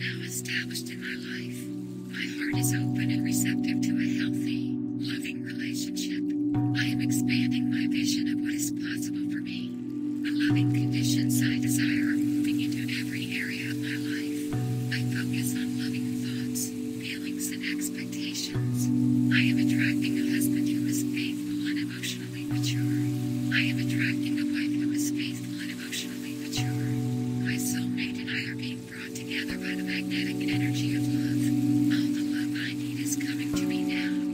is now established in my life. My heart is open and receptive to a healthy, loving relationship. I am expanding my vision of what is possible for me. The loving conditions I desire are moving into every area of my life. I focus on loving thoughts, feelings, and expectations. I am attracting a husband who is faithful and emotionally mature. I am attracting a wife who is faithful and emotionally mature. My soulmate and I are being brought together by the magnetic energy of love. All the love I need is coming to me now.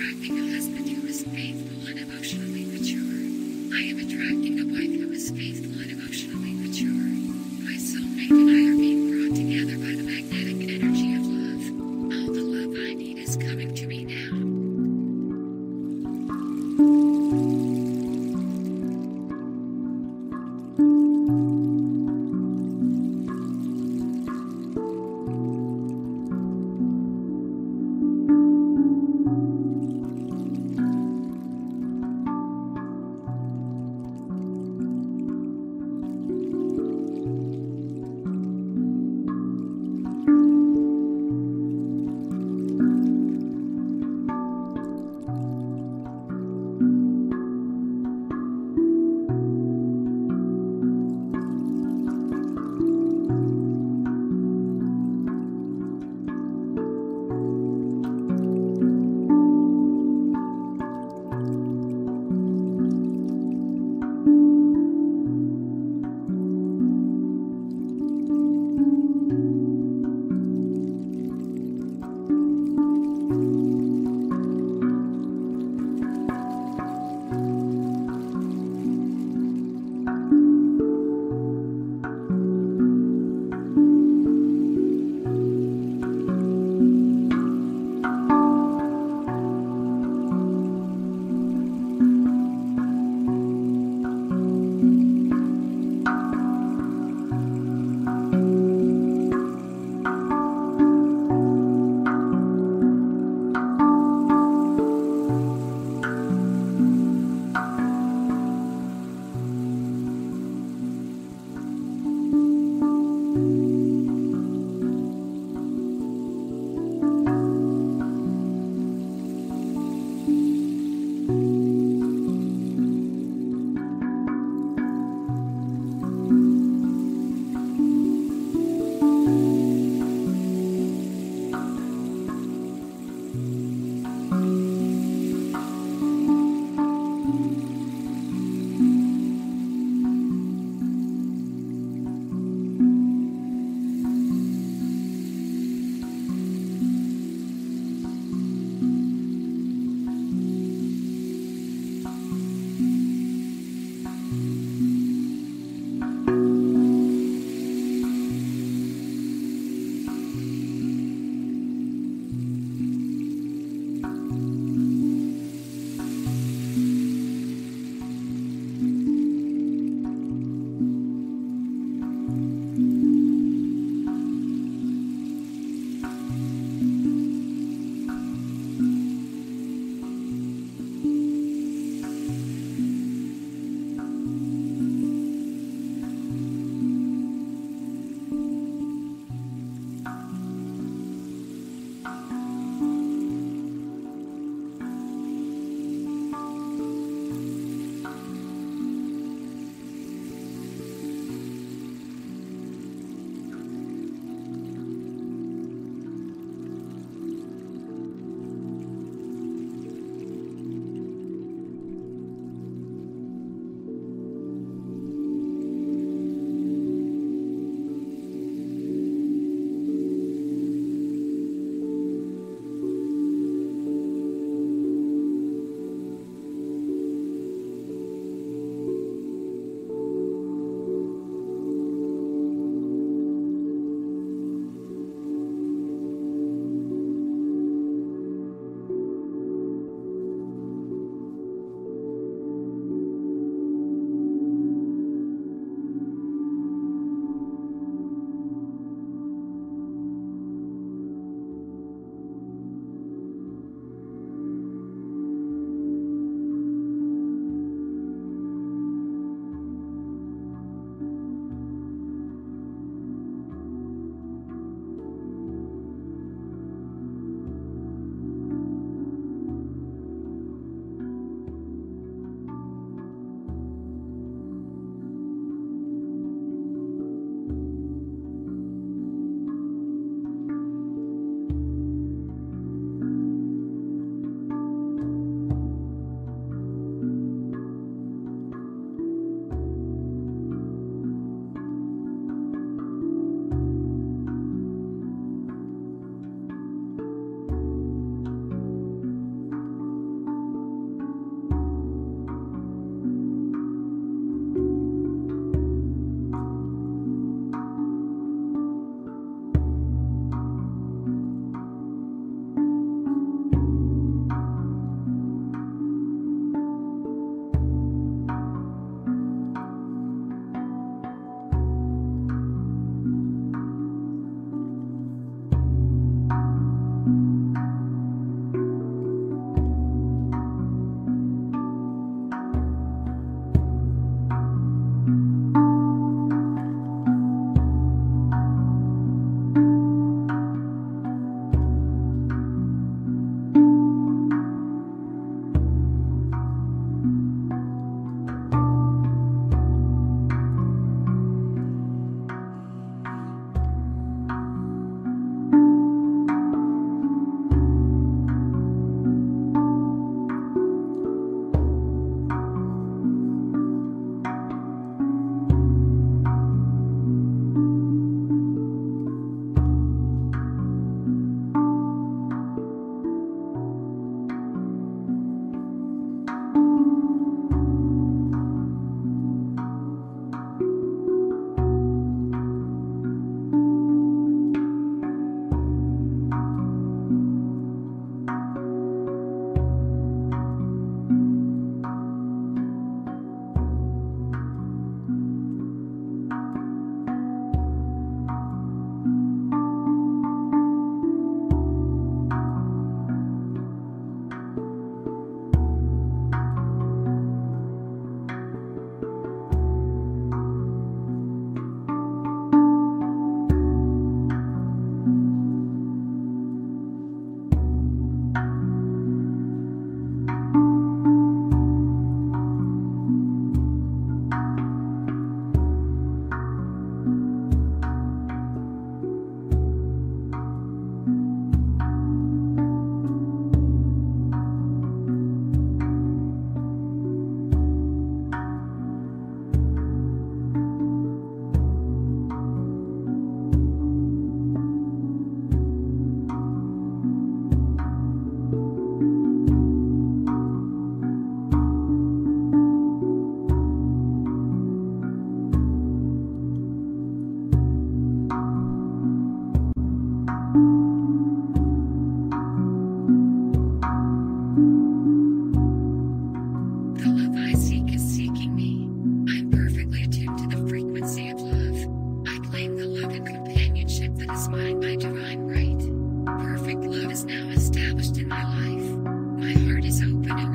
attracting a husband who is faithful and emotionally mature. I am attracting a wife who is faithful and emotionally mature. My soulmate and I are being brought together by the magnetic energy of love. All the love I need is coming to me now.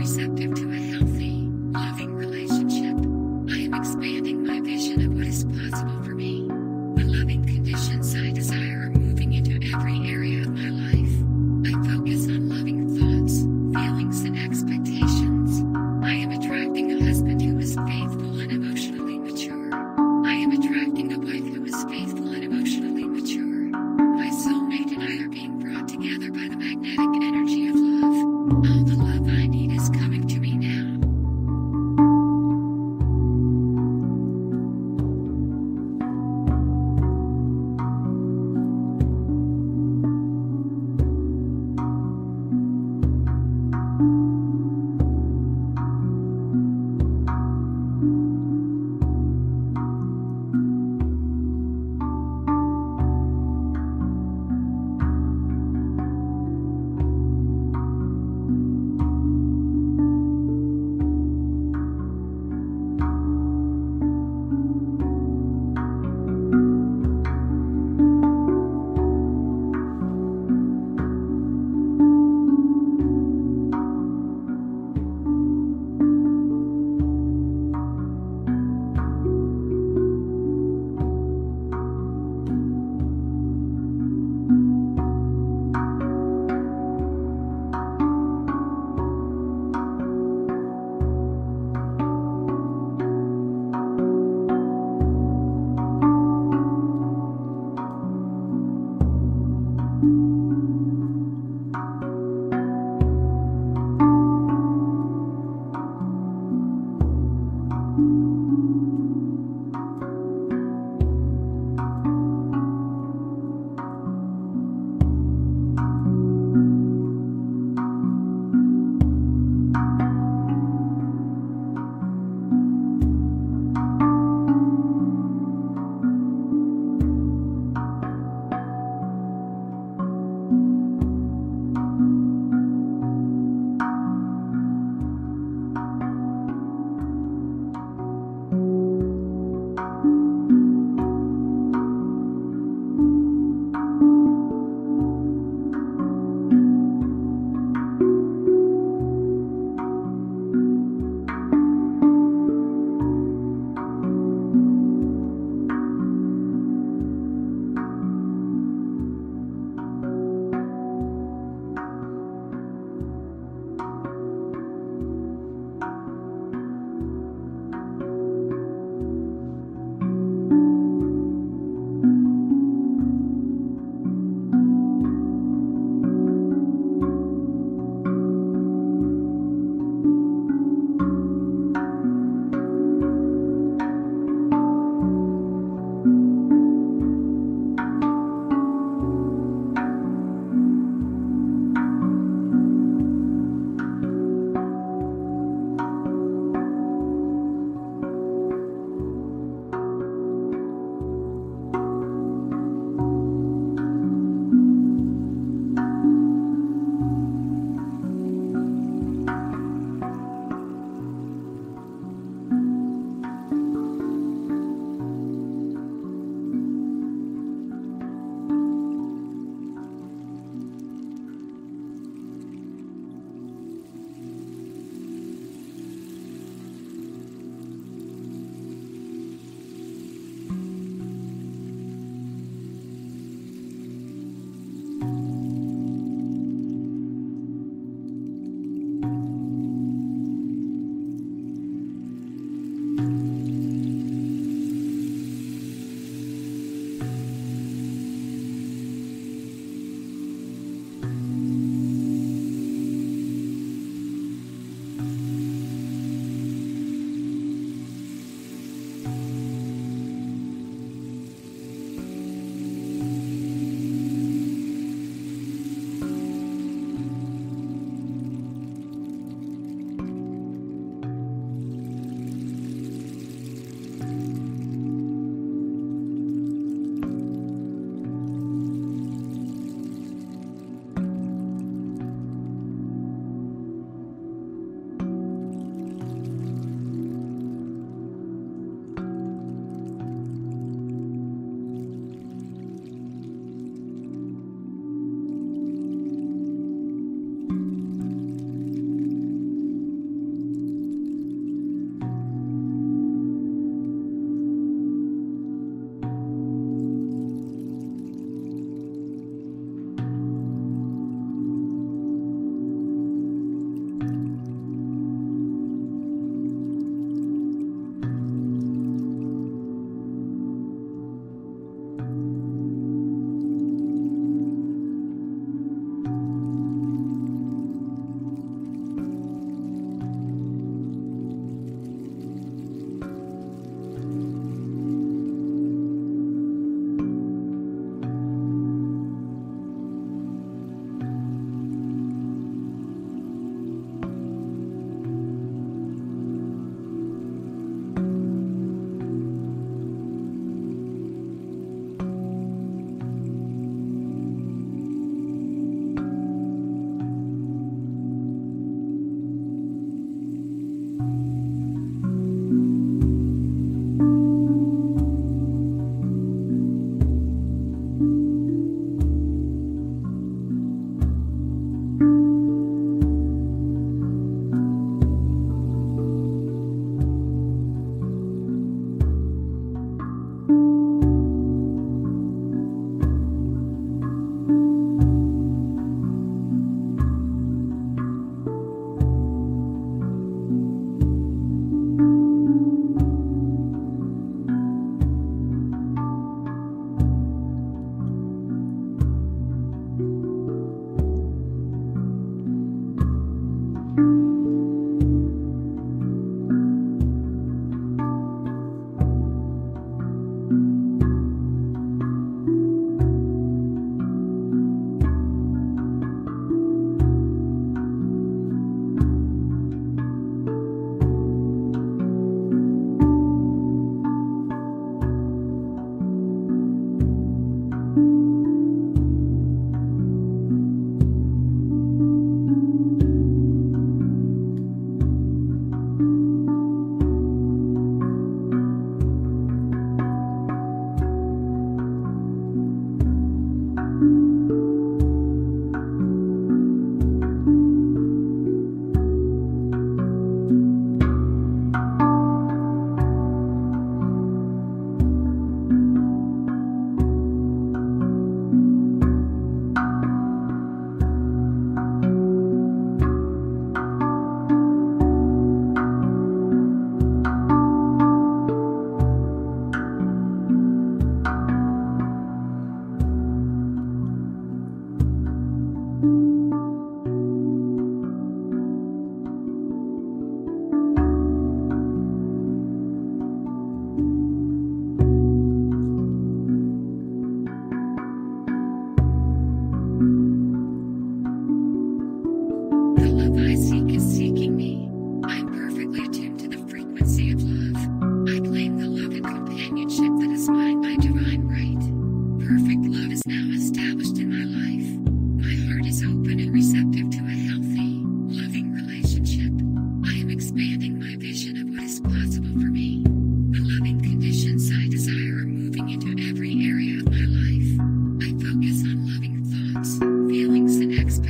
receptive to a healthy, loving relationship. I am expanding my vision of what is possible for me. The loving conditions I desire are moving into every area of my life. I focus on loving thoughts, feelings, and expectations. I am attracting a husband who is faithful and emotionally mature. I am attracting a wife who is faithful and emotionally mature. My soulmate and I are being brought together by the magnetic energy of love. All the love I need is coming to me now.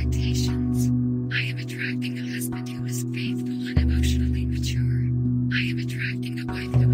I am attracting a husband who is faithful and emotionally mature. I am attracting a wife who